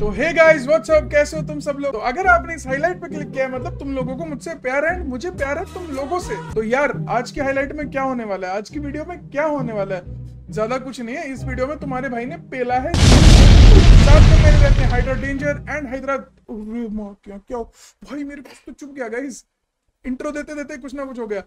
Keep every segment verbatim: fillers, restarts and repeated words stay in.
तो hey guys what's up, कैसे हो तुम सब लोग। तो अगर आपने इस हाईलाइट पे क्लिक किया है मतलब तुम लोगों को मुझसे प्यार है, मुझे प्यार है तुम लोगों से। तो यार आज के हाईलाइट में क्या होने वाला है, आज की वीडियो में क्या होने वाला है, ज्यादा कुछ नहीं है। इस वीडियो में तुम्हारे भाई ने पेला है साथ में मेरे रहते हाइड्रा डेंजर एंड हैदराबाद। अरे मां क्या क्या भाई, मेरे पास तो चुप गया गाइस, इंट्रो देते देते कुछ ना कुछ हो गया।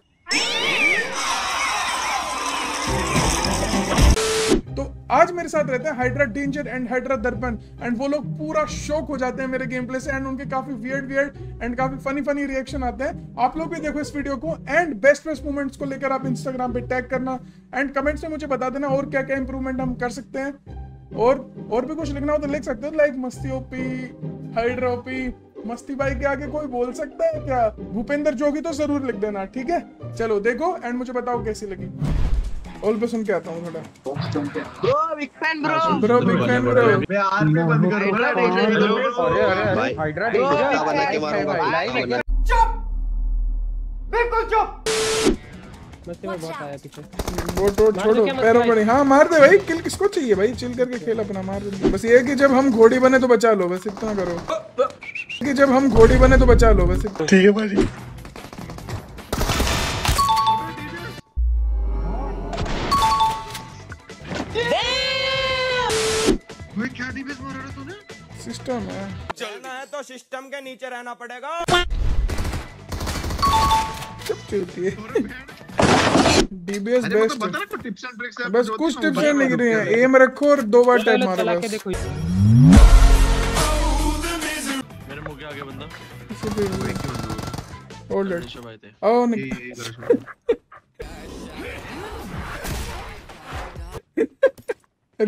तो आज मेरे साथ रहते हैं hydra danger and hydra Darpan and वो लोग पूरा शौक हो जाते हैं मेरे गेम प्ले से एंड उनके काफी वियर्ड वियर्ड एंड काफी फनी फनी रिएक्शन आते हैं। आप लोग भी देखो इस वीडियो को एंड बेस्ट बेस्ट मोमेंट्स को लेकर आप इंस्टाग्राम पे टैग करना एंड कमेंट्स में मुझे बता देना और क्या क्या इंप्रूवमेंट हम कर सकते हैं। और और भी कुछ लिखना हो तो लिख सकते हो, लाइक मस्ती ओपी, हाइड्रा ओपी, मस्ती भाई के आगे कोई बोल सकता है क्या, भूपेंद्र जोगी तो जरूर लिख देना, ठीक है। चलो देखो एंड मुझे बताओ कैसी लगी। ऑल पे सुन के आता हूँ थोड़ा। Bro big fan bro bro big fan bro मैं आर्मी बंद करूँ ब्रो। अरे अरे हाइड्रा डेंजर का बना के मारूंगा। चुप बिल्कुल चुप। मस्ती में बहुत आया पीछे। बोट बोट छोड़ो पैरों पर। हाँ मार दे भाई, किल किसको चाहिए भाई, चिल करके खेल अपना, मार दे। बस ये कि जब हम घोड़ी बने तो बचा लो, बस इतना करो कि जब हम घोड़ी बने तो बचा लो, बस ठीक है भाई। सिस्टम है, चलना है तो सिस्टम के नीचे रहना पड़ेगा। डीबीएस बेस्ट, बस कुछ टिप्स नहीं गिरी है, एम रखो और दो बार टैप मारो। मेरे मुंह के आगे बंदा ओल्ड ओ नहीं।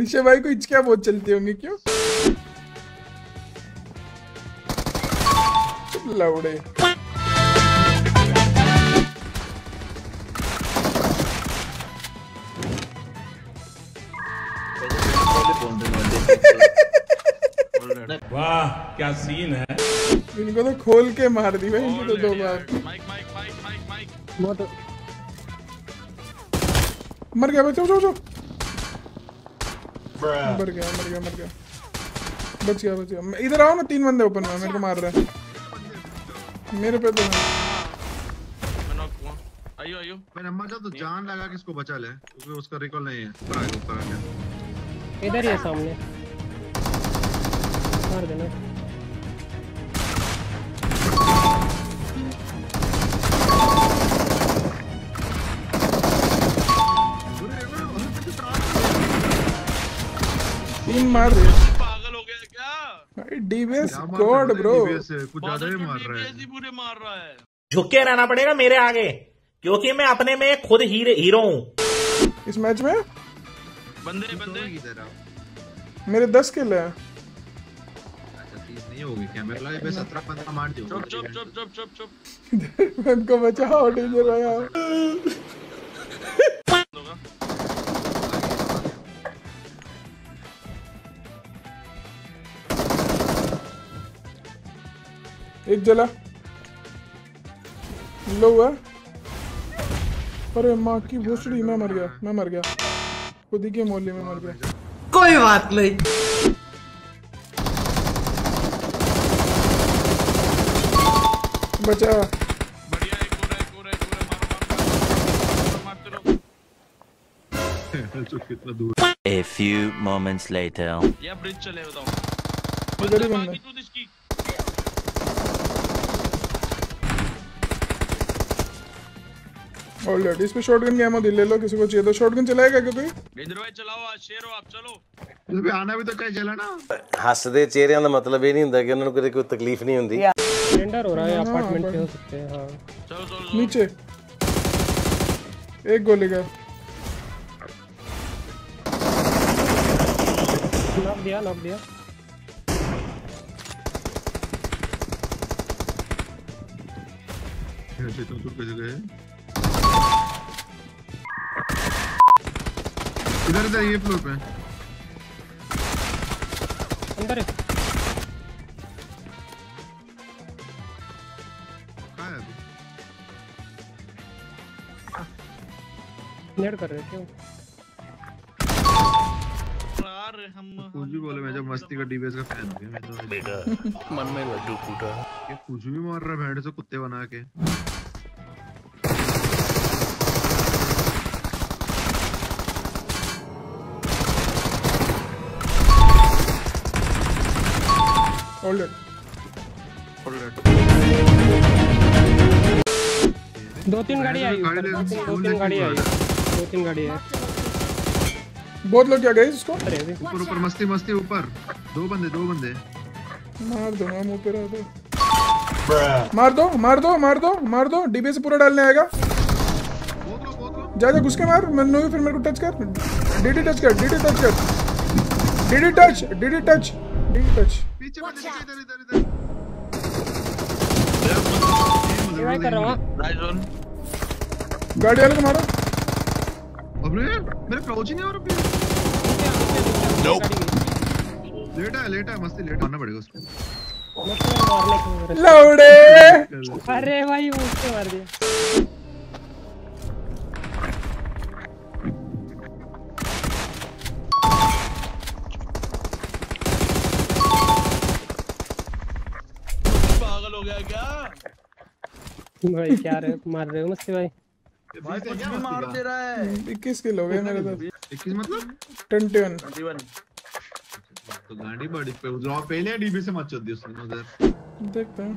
ऋषभ भाई को हिचकिया बहुत चलती होंगी, क्यों लौड़े। वाह क्या सीन है, इनको तो खोल के मार दी भाई, इनको तो दो बार। Mic mic mic mic mic मर गया भाई, चलो चलो मर गया मर गया मर गया बच गया बच गया। इधर आओ ना, तीन बंदे ओपन में मेरे को मार रहे हैं, मेरे पे तो आयो आयो मेरा मजा तो जान लगा कि इसको बचा ले, उसमें उसका रिकॉल नहीं है। ऊपर आ ऊपर आ गया, इधर ही है सामने, मार देना। तीन मार दे डीबीएस गॉड ब्रो, कुछ ज्यादा ही मार रहा है, पूरे मार रहा है। झुक के रहना पड़ेगा मेरे आगे क्योंकि मैं अपने में खुद हीरो हूँ। इस मैच में बंदे बंदे मेरे दस किल है, नहीं होगी कैमरा लाइव पे सत्रह पंद्रह मार दियो। चुप चुप चुप चुप चुप उनको बचाओ डेंजर भाई। एक जला लो हुआ, अरे माँ की भोसड़ी, मैं मर गया मैं मर गया खुद ही के मोहल्ले में मर गया, कोई बात नहीं। बचा बढ़िया, एक और एक और एक और मारो मारते रहो। चलो कितना दूर। A few moments later ये ब्रिज चले बताओ, इधर ही बंदा ऑलरेडी। इसमें शॉटगन की एमो ले लो, किसी को चाहिए तो शॉटगन चलाएगा क्या कोई। डेंजर भाई चलाओ आज, शेयर हो आप, चलो इस पे आना भी तो कहीं चला ना। हंसदे चेहरे का मतलब ये नहीं होता कि उनको कोई तकलीफ नहीं होती। रेंडर हो रहा है अपार्टमेंट पे, हो सकते हैं। हां चलो चलो नीचे एक गोली का लॉक दिया लॉक दिया। ये तो दूर कैसे गए, इधर इधर ये फ्लोर पे अंदर है, कहां है नेट कर रहे, क्यों मार यार हम कुछ भी बोले, मैं जब मस्ती का डीबीएस का फैन हूं मैं तो बेटा मन में लड्डू फूटा ये कुछ भी मार रहा है भैंड से कुत्ते बना के। होल्ड होल्ड दो तीन गाड़ी आई, दो तीन गाड़ी आई, दो तीन गाड़ी आई, बहुत लोग क्या गए इसको। अरे ऊपर ऊपर मस्ती मस्ती ऊपर दो बंदे दो बंदे मार दो हम ऊपर आ दो मार दो मार दो मार दो मार दो डीबी से पूरा डालने आएगा। बहुत लो बहुत लो जा जा घुस के मार मन्नू फिर मेरे को टच कर, डीडी टच कर, डीडी टच कर, DD touch, DD touch, DD touch पीछे मत जा इधर इधर इधर ट्राई कर रहा हूं राइजोन गाड़ी वाले को मारो। अबे मेरा क्राउच ही नहीं हो रहा। नो लेटा है लेटा है मस्ती लेटा मारना पड़ेगा उसको लौड़े। अरे भाई उसको मार दिया पागल हो गया क्या भाई, क्या रे मार रहे हो मस्ती भाई भाई कुछ भी मार दे रहा है। इक्कीस किलो गए मेरे तो इक्कीस मतलब इक्कीस इक्कीस तो गाड़ी बड़ी पे उधर पहले डीबी से मत छोड़ दियो उसने उधर देखते हैं।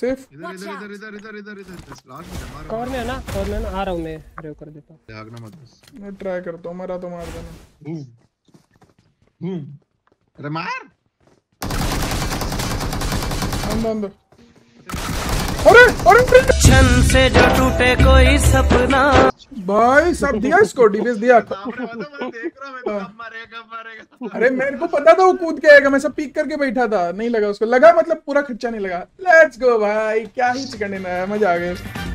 सेफ इधर इधर इधर इधर इधर इधर स्लॉट में मार कवर में है ना, कवर में ना आ रहा हूं मैं रेव कर देता हूं भागना मत बस मैं ट्राई करता हूं मारा तो मार देना बूम बूम अरे मार अंदर। अरे अरे क्षण से जो टूटे कोई सपना भाई सब दिया इसको डीबीएस दिया। अरे मेरे को पता था वो कूद के आएगा, मैं सब पीक करके बैठा था, नहीं लगा उसको, लगा मतलब पूरा खर्चा नहीं लगा। लेट्स गो भाई क्या ही चिकन है, मजा आ गया।